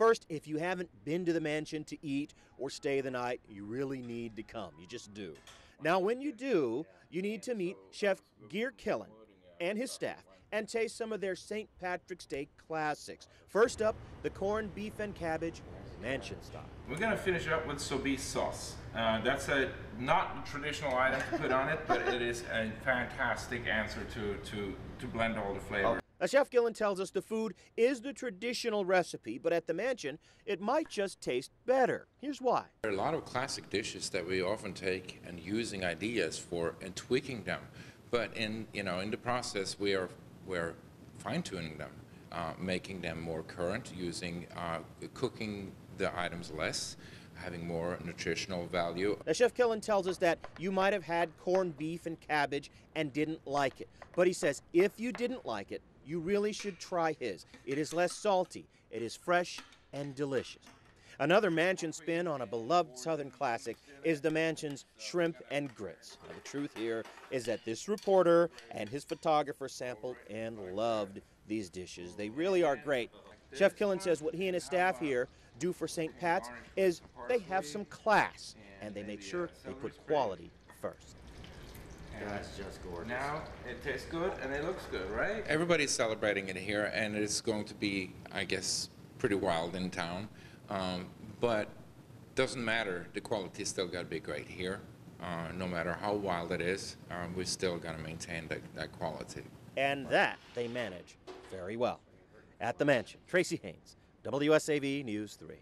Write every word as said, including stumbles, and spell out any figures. First, if you haven't been to the mansion to eat or stay the night, you really need to come. You just do. Now, when you do, you need to meet Chef Geir Kilen and his staff and taste some of their Saint Patrick's Day classics. First up, the corned beef and cabbage mansion style. We're going to finish up with soubise sauce. Uh, that's a not traditional item to put on it, but it is a fantastic answer to, to, to blend all the flavors. Now, Chef Kilen tells us the food is the traditional recipe, but at the mansion, it might just taste better. Here's why. There are a lot of classic dishes that we often take and using ideas for and tweaking them, but in, you know, in the process, we are we're fine-tuning them, uh, making them more current, using uh, cooking the items less, having more nutritional value. Now, Chef Kilen tells us that you might have had corned beef and cabbage and didn't like it, but he says if you didn't like it, you really should try his. It is less salty, it is fresh and delicious. Another mansion spin on a beloved Southern classic is the mansion's shrimp and grits. Now, the truth here is that this reporter and his photographer sampled and loved these dishes. They really are great. Chef Kilen says what he and his staff here do for Saint Pat's is they have some class, and they make sure they put quality first. And that's just gorgeous. Now it tastes good and it looks good, right? Everybody's celebrating it here, and it's going to be, I guess, pretty wild in town. Um, but doesn't matter. The quality's still got to be great here. Uh, no matter how wild it is, um, we still got to maintain that, that quality. And that they manage very well. At the mansion, Tracy Haynes, W S A V News three.